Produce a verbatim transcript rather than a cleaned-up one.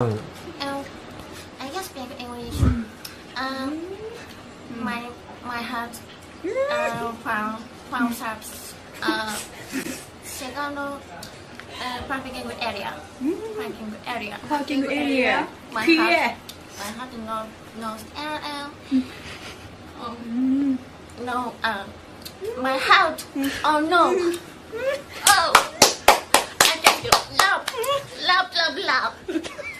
Oh, I can speak English. Um, my my heart uh, found found subs uh second uh parking good area. Parking good area. Parking good area. My heart my heart knows knows L L. No uh my heart. Oh no. Oh, I just love love love love.